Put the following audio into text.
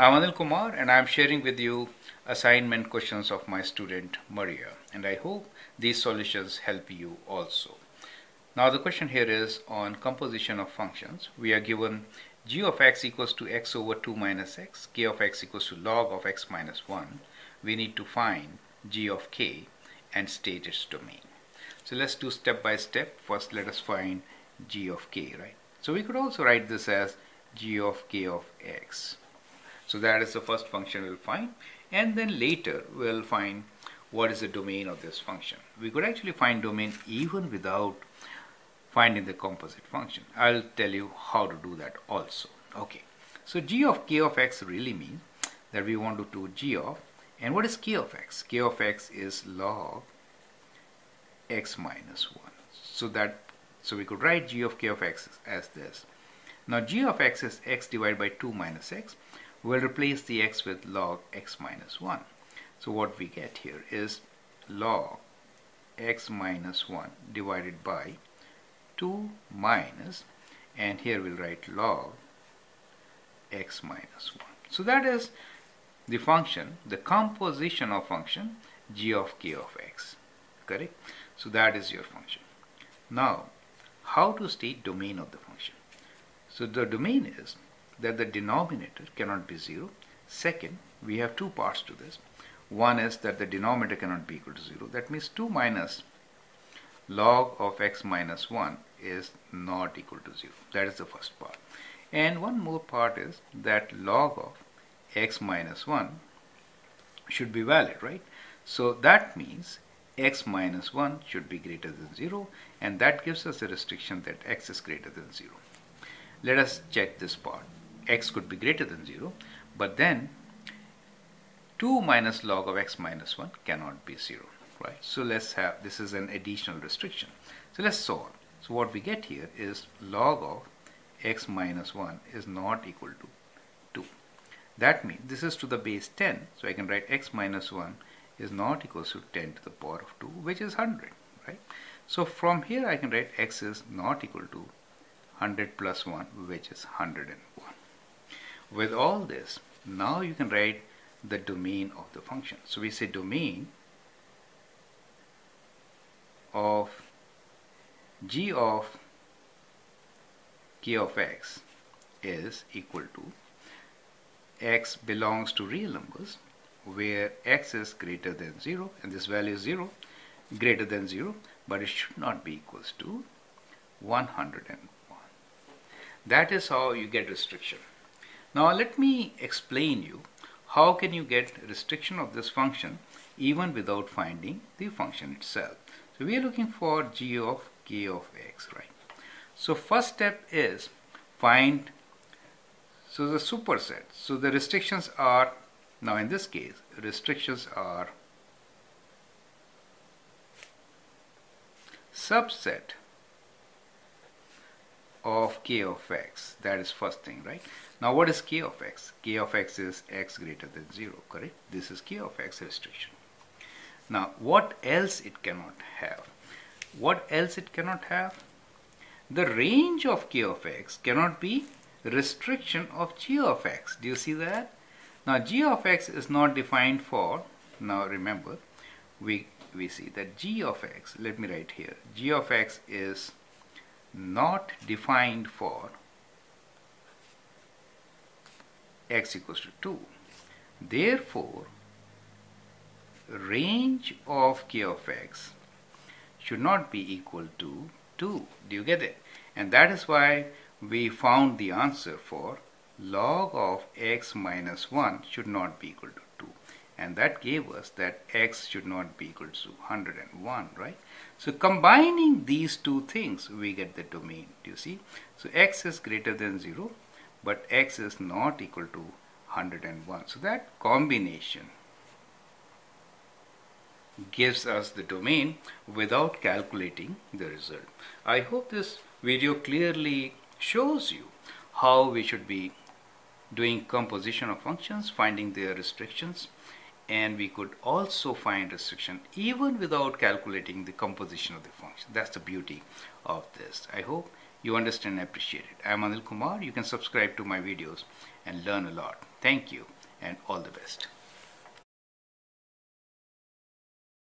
I'm Anil Kumar and I'm sharing with you assignment questions of my student Maria, and I hope these solutions help you also. Now the question here is on composition of functions. We are given g of x equals to x over 2 minus x, k of x equals to log of x minus 1. We need to find g of k and state its domain. So let's do step by step. First let us find g of k, right? So we could also write this as g of k of x. So that is the first function we'll find, and then later we'll find what is the domain of this function. We could actually find domain even without finding the composite function. I'll tell you how to do that also. Okay, so g of k of x really means that we want to do g of, and what is k of x? K of x is log x minus 1. So we could write g of k of x as this. Now g of x is x divided by 2 minus x. We'll replace the x with log x minus 1. So what we get here is log x minus 1 divided by 2 minus, and here we'll write log x minus 1. So that is the function, the composition of function g of k of x. Correct? So that is your function. Now, how to state domain of the function? So the domain is that the denominator cannot be 0. Second, we have two parts to this. One is that the denominator cannot be equal to 0. That means 2 minus log of x minus 1 is not equal to 0. That is the first part. And one more part is that log of x minus 1 should be valid, right? So that means x minus 1 should be greater than 0, and that gives us a restriction that x is greater than 0. Let us check this part. X could be greater than 0, but then 2 minus log of x minus 1 cannot be 0, right? So let's have, this is an additional restriction. So let's solve. So what we get here is log of x minus 1 is not equal to 2. That means this is to the base 10, so I can write x minus 1 is not equal to 10 to the power of 2, which is 100, right? So from here I can write x is not equal to 100 plus 1, which is 101. With all this, now you can write the domain of the function. So we say domain of g of k of x is equal to x belongs to real numbers where x is greater than 0, and this value is 0, greater than 0, but it should not be equals to 101. That is how you get restriction. Now let me explain you how can you get restriction of this function even without finding the function itself. So we are looking for g of k of x, right? So first step is find, so the superset. So the restrictions are, now in this case, restrictions are subset of k of x. That is first thing, right? Now what is k of x? K of x is x greater than 0, correct? This is k of x restriction. Now what else it cannot have? What else it cannot have? The range of k of x cannot be restriction of g of x. Do you see that? Now g of x is not defined for, now remember, we see that g of x, let me write here, g of x is not defined for x equals to 2. Therefore, range of k of x should not be equal to 2. Do you get it? And that is why we found the answer for log of x minus 1 should not be equal to 2. And that gave us that x should not be equal to 101, right? So combining these two things, we get the domain, do you see? So x is greater than 0, but x is not equal to 101. So that combination gives us the domain without calculating the result. I hope this video clearly shows you how we should be doing composition of functions, finding their restrictions, and we could also find restriction even without calculating the composition of the function. That's the beauty of this. I hope you understand and appreciate it. I'm Anil Kumar. You can subscribe to my videos and learn a lot. Thank you and all the best.